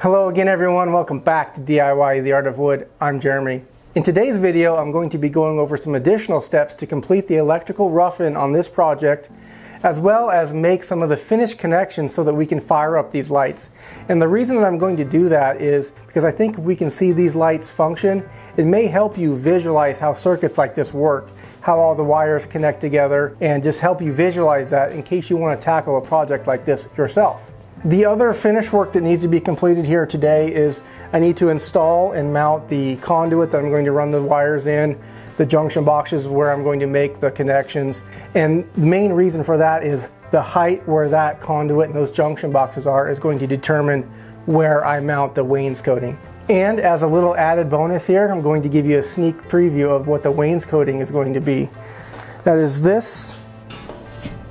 Hello again everyone, welcome back to DIY The Art of Wood. I'm Jeremy. In today's video I'm going to be going over some additional steps to complete the electrical rough-in on this project, as well as make some of the finished connections so that we can fire up these lights. And the reason that I'm going to do that is because I think if we can see these lights function, it may help you visualize how circuits like this work, how all the wires connect together, and just help you visualize that in case you want to tackle a project like this yourself. The other finish work that needs to be completed here today is I need to install and mount the conduit that I'm going to run the wires in, the junction boxes where I'm going to make the connections, and the main reason for that is the height where that conduit and those junction boxes are is going to determine where I mount the wainscoting. And as a little added bonus here, I'm going to give you a sneak preview of what the wainscoting is going to be. That is this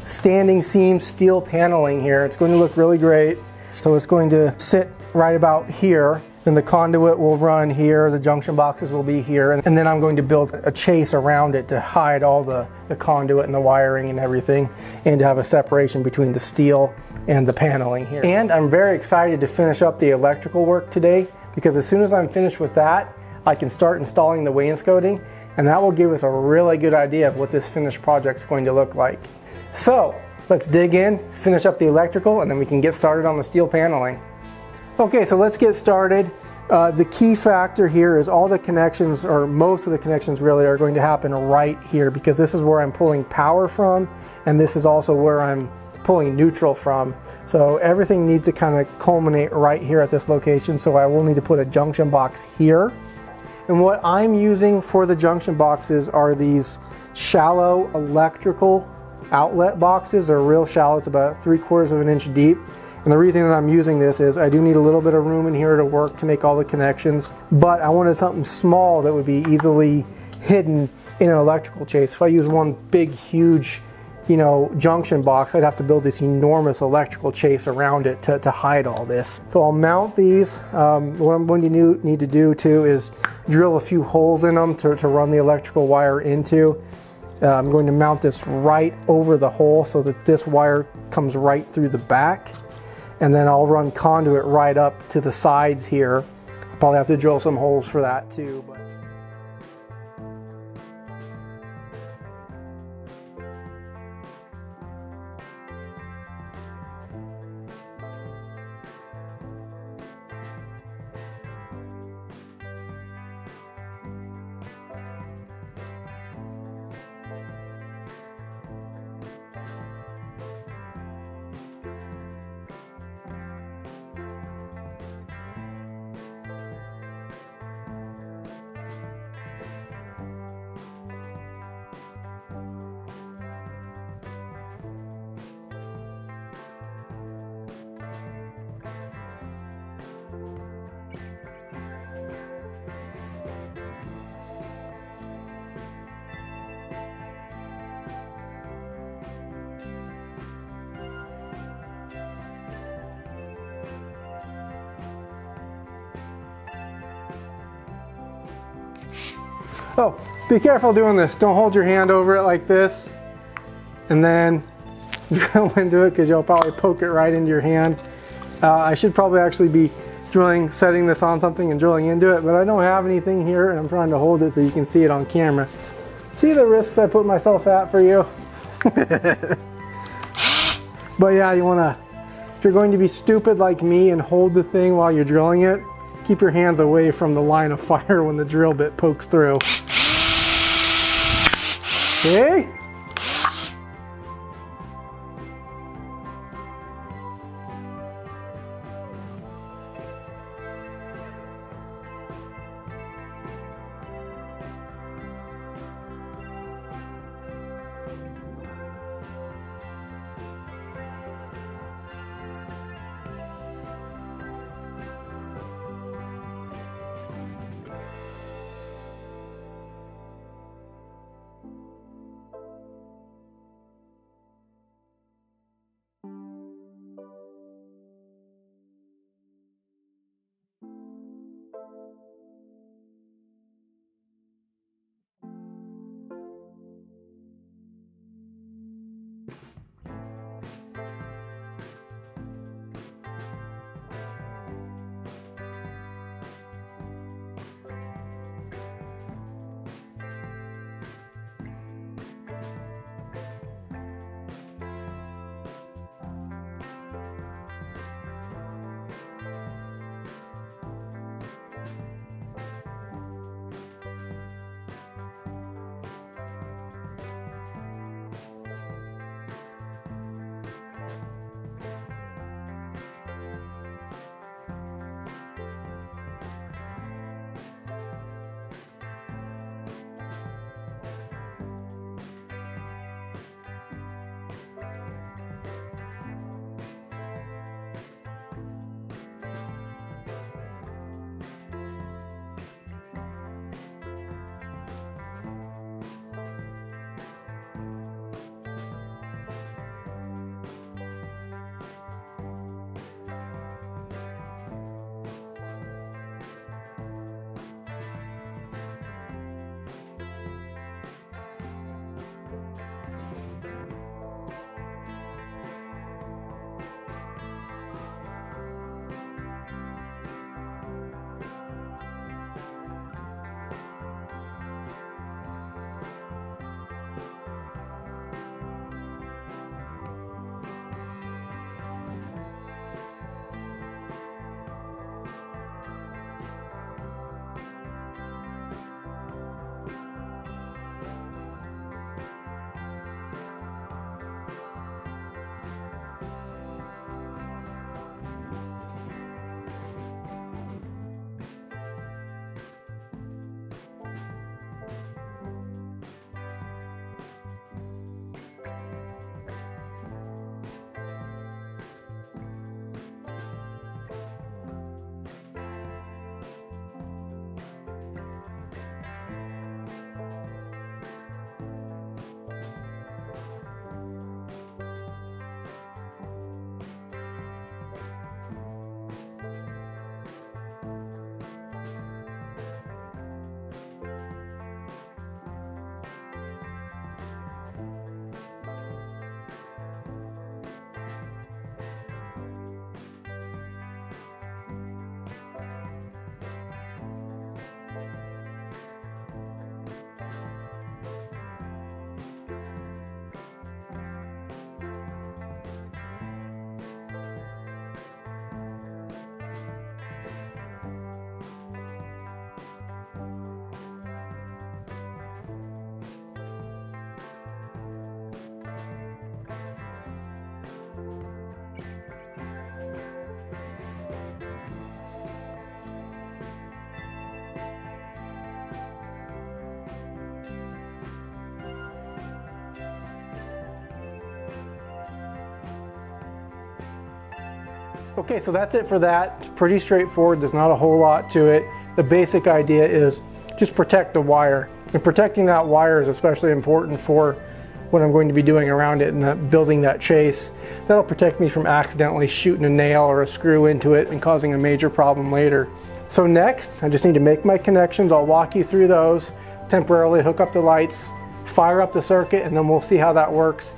standing seam steel paneling here. It's going to look really great. So it's going to sit right about here. Then the conduit will run here, the junction boxes will be here, and then I'm going to build a chase around it to hide all the conduit and the wiring and everything, and to have a separation between the steel and the paneling here. And I'm very excited to finish up the electrical work today, because as soon as I'm finished with that, I can start installing the wainscoting, and that will give us a really good idea of what this finished project is going to look like. So let's dig in, finish up the electrical, and then we can get started on the steel paneling. Okay, so let's get started. The key factor here is all the connections, or most of the connections really, are going to happen right here, because this is where I'm pulling power from, and this is also where I'm pulling neutral from. So everything needs to kind of culminate right here at this location, so I will need to put a junction box here. And what I'm using for the junction boxes are these shallow electrical outlet boxes. They're real shallow, it's about 3/4 of an inch deep. And the reason that I'm using this is I do need a little bit of room in here to work to make all the connections, but I wanted something small that would be easily hidden in an electrical chase. If I use one big, huge, junction box, I'd have to build this enormous electrical chase around it to hide all this. So I'll mount these. What I'm going to need to do too is drill a few holes in them to run the electrical wire into. I'm going to mount this right over the hole so that this wire comes right through the back. And then I'll run conduit right up to the sides here. I'll probably have to drill some holes for that too. But oh, be careful doing this. Don't hold your hand over it like this and then drill into it, because you'll probably poke it right into your hand. I should probably actually be setting this on something and drilling into it, but I don't have anything here and I'm trying to hold it so you can see it on camera. See the risks I put myself at for you? But yeah, you want to, if you're going to be stupid like me and hold the thing while you're drilling it, keep your hands away from the line of fire when the drill bit pokes through. Okay. Okay, so that's it for that. It's pretty straightforward. There's not a whole lot to it. The basic idea is just protect the wire. And protecting that wire is especially important for what I'm going to be doing around it and building that chase. That'll protect me from accidentally shooting a nail or a screw into it and causing a major problem later. So next, I just need to make my connections. I'll walk you through those, temporarily hook up the lights, fire up the circuit, and then we'll see how that works.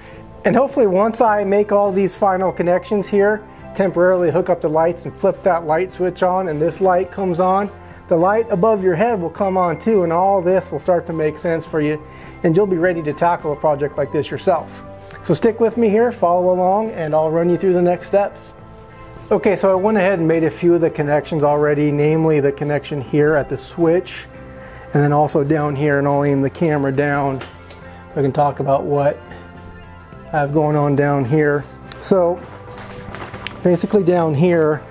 And hopefully once I make all these final connections here, temporarily hook up the lights and flip that light switch on, and this light comes on, the light above your head will come on too, and all this will start to make sense for you, and you'll be ready to tackle a project like this yourself. So stick with me here, follow along, and I'll run you through the next steps. Okay, so I went ahead and made a few of the connections already, namely the connection here at the switch, and then also down here, and I'll aim the camera down so I can talk about what I have going on down here. So basically down here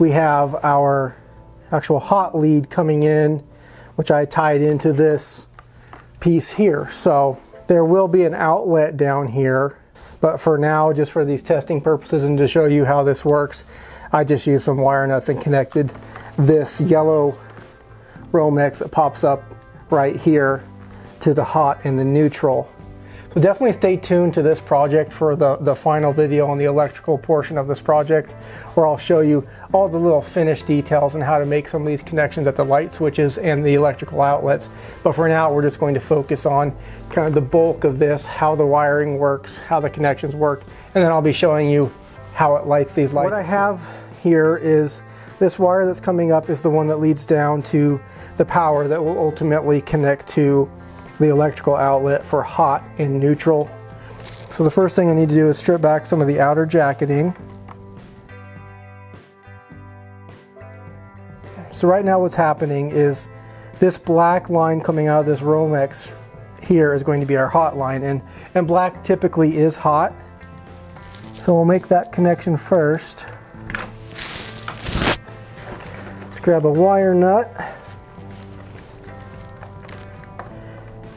we have our actual hot lead coming in, which I tied into this piece here. So there will be an outlet down here, but for now, just for these testing purposes and to show you how this works, I just used some wire nuts and connected this yellow Romex that pops up right here to the hot and the neutral. So definitely stay tuned to this project for the final video on the electrical portion of this project, where I'll show you all the little finished details and how to make some of these connections at the light switches and the electrical outlets. But for now, we're just going to focus on kind of the bulk of this, how the wiring works, how the connections work, and then I'll be showing you how it lights these lights. What I have here is this wire that's coming up is the one that leads down to the power that will ultimately connect to the electrical outlet for hot and neutral. So the first thing I need to do is strip back some of the outer jacketing. So right now what's happening is this black line coming out of this Romex here is going to be our hot line, and black typically is hot. So we'll make that connection first. Let's grab a wire nut,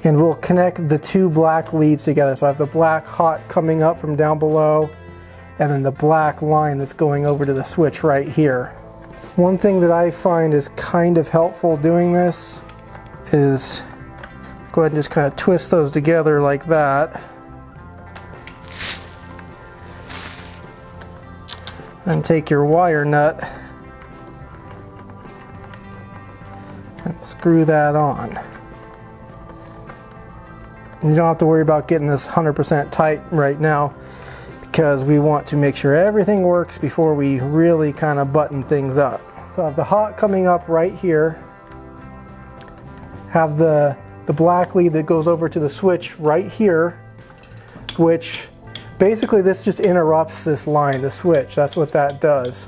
and we'll connect the two black leads together. So I have the black hot coming up from down below, and then the black line that's going over to the switch right here. One thing that I find is kind of helpful doing this is go ahead and just kind of twist those together like that. Then take your wire nut and screw that on. You don't have to worry about getting this 100% tight right now, because we want to make sure everything works before we really kind of button things up. So I have the hot coming up right here, have the black lead that goes over to the switch right here, which basically this just interrupts this line, the switch. That's what that does.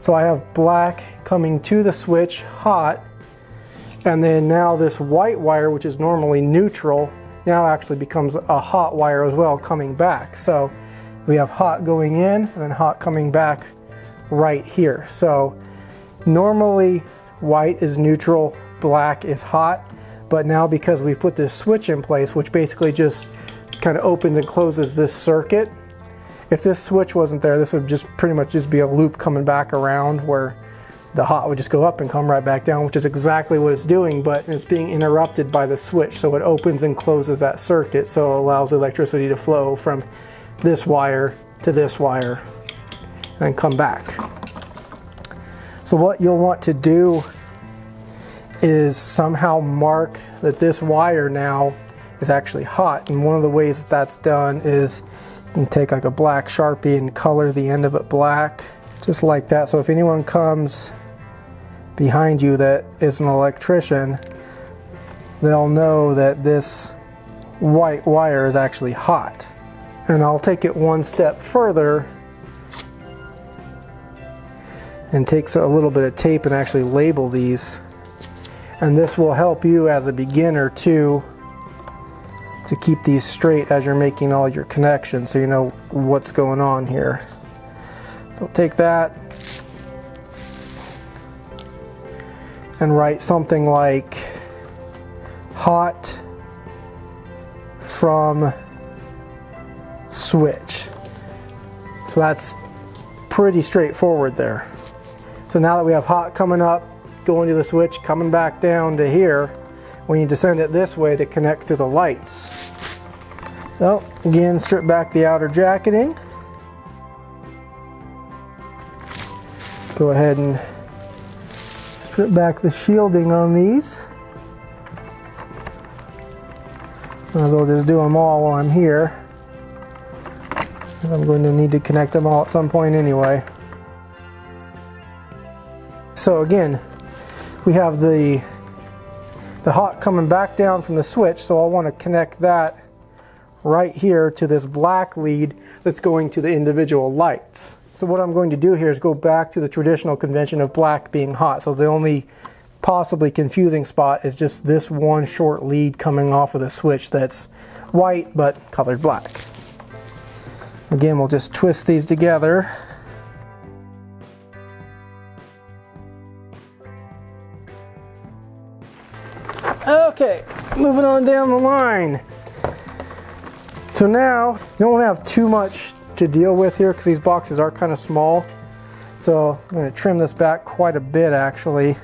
So I have black coming to the switch, hot, and then now this white wire, which is normally neutral, now actually becomes a hot wire as well, coming back. So we have hot going in and then hot coming back right here. So normally white is neutral, black is hot, but now because we've put this switch in place, which basically just kind of opens and closes this circuit, if this switch wasn't there, this would just pretty much just be a loop coming back around where the hot would just go up and come right back down, which is exactly what it's doing, but it's being interrupted by the switch. So it opens and closes that circuit, so it allows electricity to flow from this wire to this wire and come back. So what you'll want to do is somehow mark that this wire now is actually hot. And one of the ways that that's done is you can take like a black Sharpie and color the end of it black, just like that. So if anyone comes behind you that is an electrician, they'll know that this white wire is actually hot. And I'll take it one step further and take a little bit of tape and actually label these, and this will help you as a beginner too to keep these straight as you're making all your connections, so you know what's going on here. So take that and write something like hot from switch. So that's pretty straightforward there. So now that we have hot coming up, going to the switch, coming back down to here, we need to send it this way to connect to the lights. So again, strip back the outer jacketing. Go ahead and strip back the shielding on these. Might as well just do them all while I'm here. I'm going to need to connect them all at some point anyway. So again, we have the hot coming back down from the switch, so I want to connect that right here to this black lead that's going to the individual lights. So what I'm going to do here is go back to the traditional convention of black being hot. So the only possibly confusing spot is just this one short lead coming off of the switch that's white but colored black. Again, we'll just twist these together. Okay, moving on down the line. So now, you don't want to have too much to deal with here because these boxes are kind of small. So I'm going to trim this back quite a bit actually.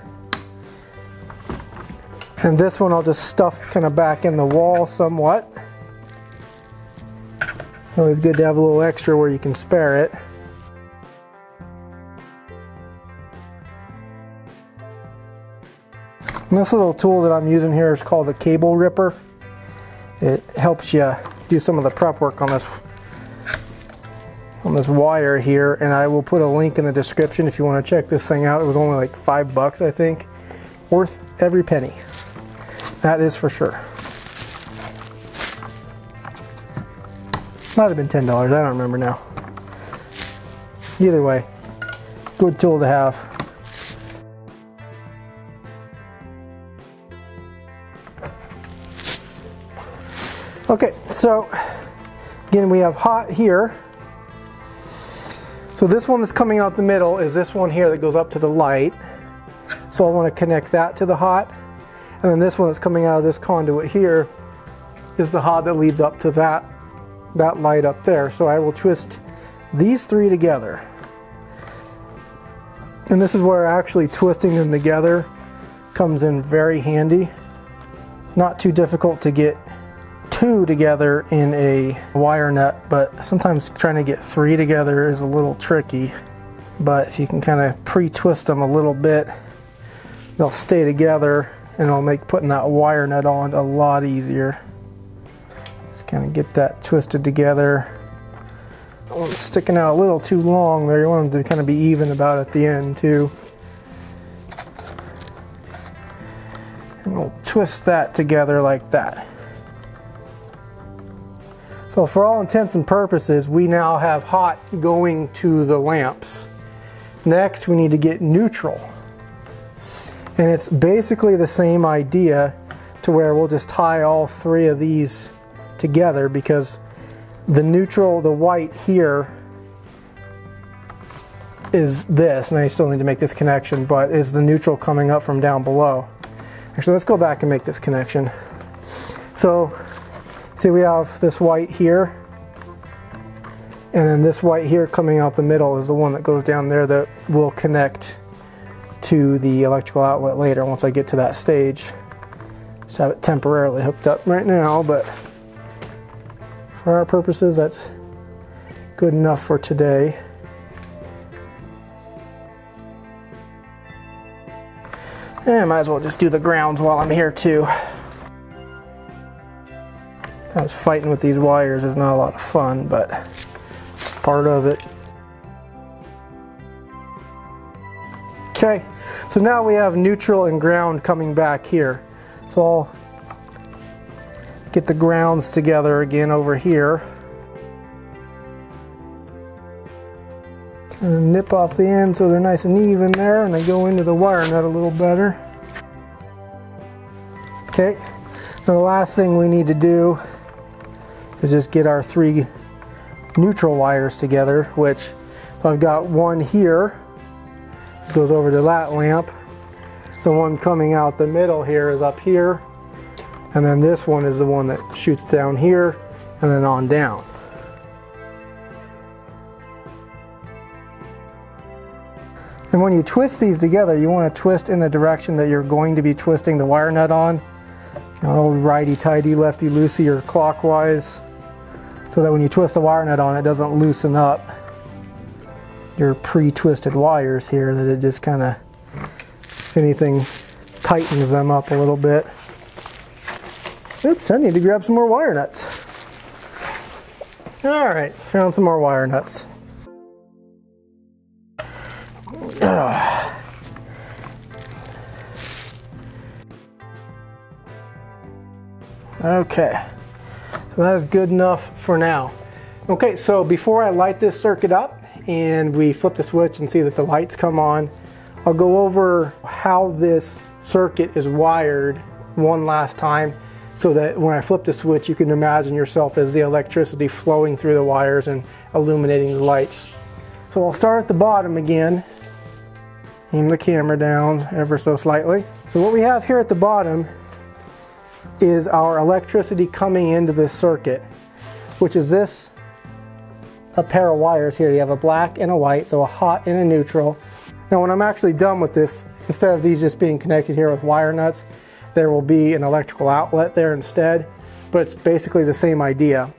And this one I'll just stuff kind of back in the wall somewhat. Always good to have a little extra where you can spare it. And this little tool that I'm using here is called a cable ripper. It helps you do some of the prep work on this wire here, and I will put a link in the description if you want to check this thing out. It was only like $5, I think. Worth every penny. That is for sure. Might have been $10, I don't remember now. Either way, good tool to have. Okay, so again, we have hot here. So this one that's coming out the middle is this one here that goes up to the light. So I want to connect that to the hot. And then this one that's coming out of this conduit here is the hot that leads up to that light up there. So I will twist these three together. And this is where actually twisting them together comes in very handy. Not too difficult to get two together in a wire nut, but sometimes trying to get three together is a little tricky. But if you can kind of pre-twist them a little bit, they'll stay together and it'll make putting that wire nut on a lot easier. Just kind of get that twisted together. It's sticking out a little too long there. You want them to kind of be even about at the end too. And we'll twist that together like that. So for all intents and purposes, we now have hot going to the lamps. Next, we need to get neutral. And it's basically the same idea to where we'll just tie all three of these together because the neutral, the white here, is this. And I still need to make this connection, but is the neutral coming up from down below. Actually, let's go back and make this connection. So, see, we have this white here, and then this white here coming out the middle is the one that goes down there that will connect to the electrical outlet later once I get to that stage. Just have it temporarily hooked up right now, but for our purposes, that's good enough for today. And might as well just do the grounds while I'm here too. Sometimes fighting with these wires is not a lot of fun, but it's part of it. Okay, so now we have neutral and ground coming back here. So I'll get the grounds together again over here. Kind of nip off the end so they're nice and even there, and they go into the wire nut a little better. Okay, so the last thing we need to do is just get our three neutral wires together, which I've got one here that goes over to that lamp, the one coming out the middle here is up here, and then this one is the one that shoots down here and then on down. And when you twist these together, you want to twist in the direction that you're going to be twisting the wire nut on. Not old righty-tighty, lefty-loosey, or clockwise, so that when you twist the wire nut on, it doesn't loosen up your pre-twisted wires here, that it just kind of, if anything, tightens them up a little bit. Oops, I need to grab some more wire nuts. All right, found some more wire nuts. Ugh. Okay, so that is good enough for now. Okay, so before I light this circuit up and we flip the switch and see that the lights come on, I'll go over how this circuit is wired one last time, so that when I flip the switch, you can imagine yourself as the electricity flowing through the wires and illuminating the lights. So I'll start at the bottom again. Aim the camera down ever so slightly. So what we have here at the bottom is our electricity coming into this circuit, which is this, a pair of wires here. You have a black and a white, so a hot and a neutral. Now when I'm actually done with this, instead of these just being connected here with wire nuts, there will be an electrical outlet there instead, but it's basically the same idea.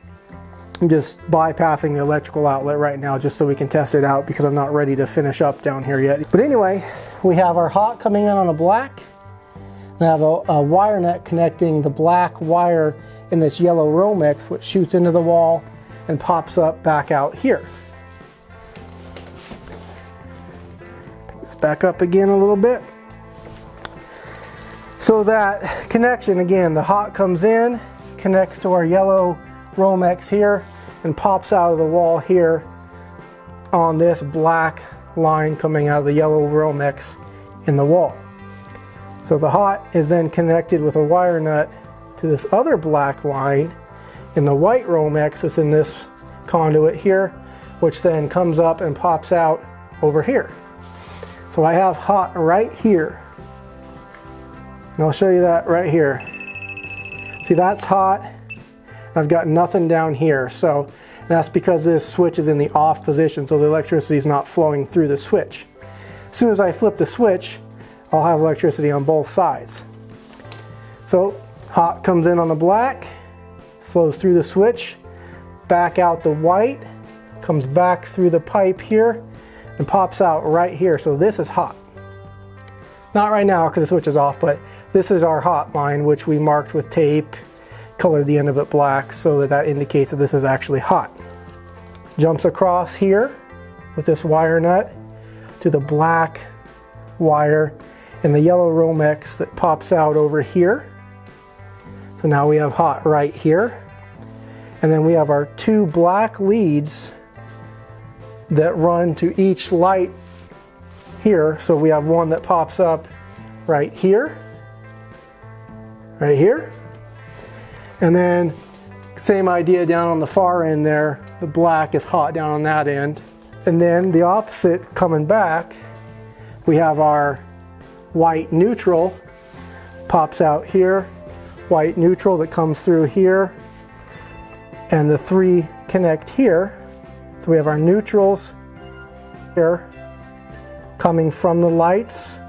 I'm just bypassing the electrical outlet right now just so we can test it out, because I'm not ready to finish up down here yet. But anyway, we have our hot coming in on a black, and I have a wire nut connecting the black wire in this yellow Romex, which shoots into the wall and pops up back out here. Pick this back up again a little bit. So that connection again, the hot comes in, connects to our yellow Romex here, and pops out of the wall here on this black line coming out of the yellow Romex in the wall. So the hot is then connected with a wire nut to this other black line in the white Romex that's in this conduit here, which then comes up and pops out over here. So I have hot right here, and I'll show you that right here. See, that's hot. I've got nothing down here, so that's because this switch is in the off position, so the electricity is not flowing through the switch. As soon as I flip the switch, I'll have electricity on both sides. So hot comes in on the black, flows through the switch, back out the white, comes back through the pipe here, and pops out right here. So this is hot. Not right now because the switch is off, but this is our hot line, which we marked with tape, colored the end of it black so that that indicates that this is actually hot. Jumps across here with this wire nut to the black wire and the yellow Romex that pops out over here. So now we have hot right here. And then we have our two black leads that run to each light here. So we have one that pops up right here, and then same idea down on the far end there. The black is hot down on that end. And then the opposite coming back, we have our white neutral pops out here, white neutral that comes through here, and the three connect here. So we have our neutrals here coming from the lights,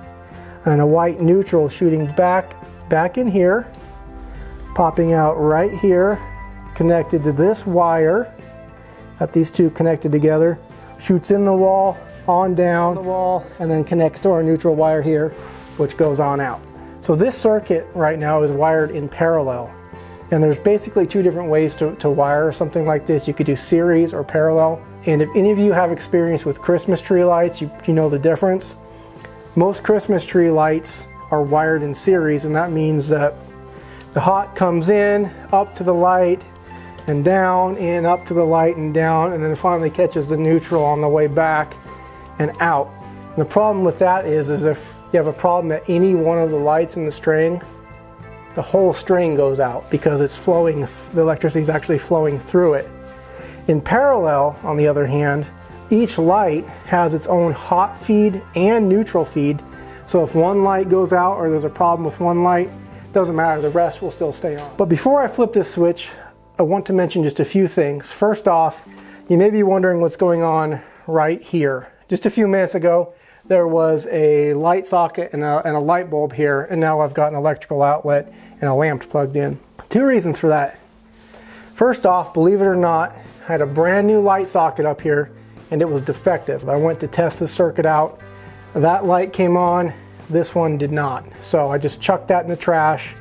and a white neutral shooting back in here, popping out right here, connected to this wire. Got these two connected together, shoots in the wall, on down the wall, and then connects to our neutral wire here, which goes on out. So this circuit right now is wired in parallel, and there's basically two different ways to wire something like this. You could do series or parallel, and if any of you have experience with Christmas tree lights, you know the difference. Most Christmas tree lights are wired in series, and that means that the hot comes in, up to the light, and down, in, up to the light, and down, and then finally catches the neutral on the way back and out. And the problem with that is if you have a problem at any one of the lights in the string, the whole string goes out because it's flowing, the electricity is actually flowing through it. In parallel, on the other hand, each light has its own hot feed and neutral feed. So if one light goes out or there's a problem with one light, doesn't matter, the rest will still stay on. But before I flip this switch, I want to mention just a few things. First off, you may be wondering what's going on right here. Just a few minutes ago, there was a light socket and a light bulb here, and now I've got an electrical outlet and a lamp plugged in. Two reasons for that. First off, believe it or not, I had a brand new light socket up here and it was defective. I went to test the circuit out. That light came on, this one did not. So I just chucked that in the trash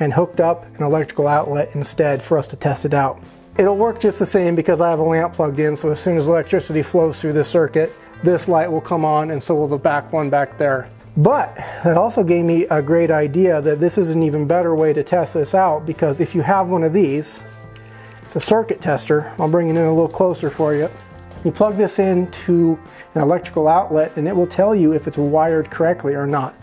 and hooked up an electrical outlet instead for us to test it out. It'll work just the same because I have a lamp plugged in, so as soon as electricity flows through this circuit, this light will come on and so will the back one back there. But that also gave me a great idea that this is an even better way to test this out, because if you have one of these, it's a circuit tester, I'll bring it in a little closer for you. You plug this into an electrical outlet and it will tell you if it's wired correctly or not.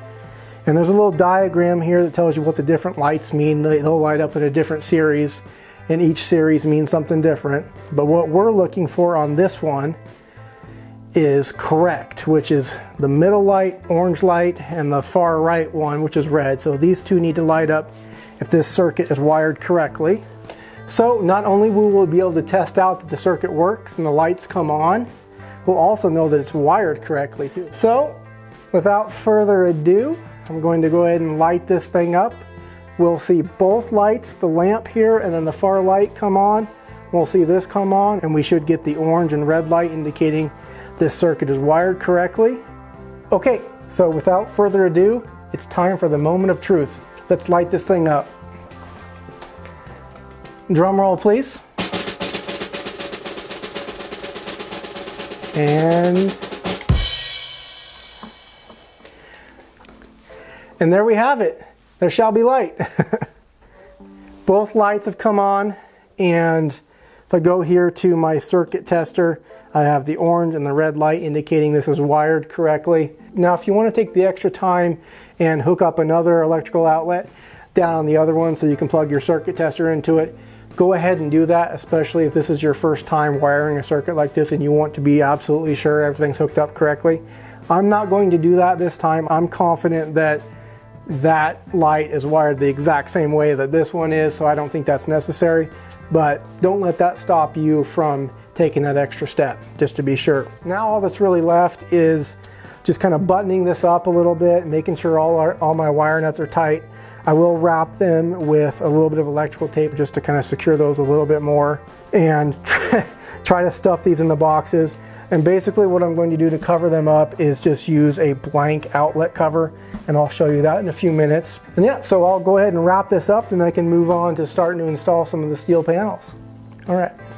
And there's a little diagram here that tells you what the different lights mean. They'll light up in a different series, and each series means something different. But what we're looking for on this one is correct, which is the middle light, orange light, and the far right one, which is red. So these two need to light up if this circuit is wired correctly. So not only will we be able to test out that the circuit works and the lights come on, we'll also know that it's wired correctly too. So without further ado, I'm going to go ahead and light this thing up. We'll see both lights, the lamp here and then the far light, come on. We'll see this come on, and we should get the orange and red light indicating this circuit is wired correctly. Okay, so without further ado, it's time for the moment of truth. Let's light this thing up. Drum roll, please. And there we have it. There shall be light. Both lights have come on, and if I go here to my circuit tester, I have the orange and the red light indicating this is wired correctly. Now, if you want to take the extra time and hook up another electrical outlet down on the other one so you can plug your circuit tester into it, go ahead and do that, especially if this is your first time wiring a circuit like this and you want to be absolutely sure everything's hooked up correctly. I'm not going to do that this time. I'm confident that that light is wired the exact same way that this one is, so I don't think that's necessary. But don't let that stop you from taking that extra step, just to be sure. Now all that's really left is just kind of buttoning this up a little bit, making sure all my wire nuts are tight. I will wrap them with a little bit of electrical tape just to kind of secure those a little bit more, and try to stuff these in the boxes. And basically what I'm going to do to cover them up is just use a blank outlet cover, and I'll show you that in a few minutes. And yeah, so I'll go ahead and wrap this up, and I can move on to starting to install some of the steel panels. All right.